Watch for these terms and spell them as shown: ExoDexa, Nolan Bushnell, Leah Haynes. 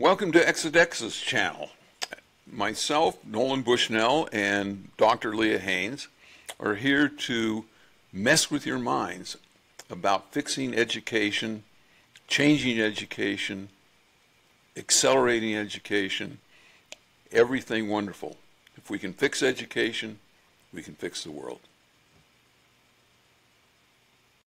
Welcome to ExoDexa's channel. Myself, Nolan Bushnell, and Dr. Leah Haynes are here to mess with your minds about fixing education, changing education, accelerating education, everything wonderful. If we can fix education, we can fix the world.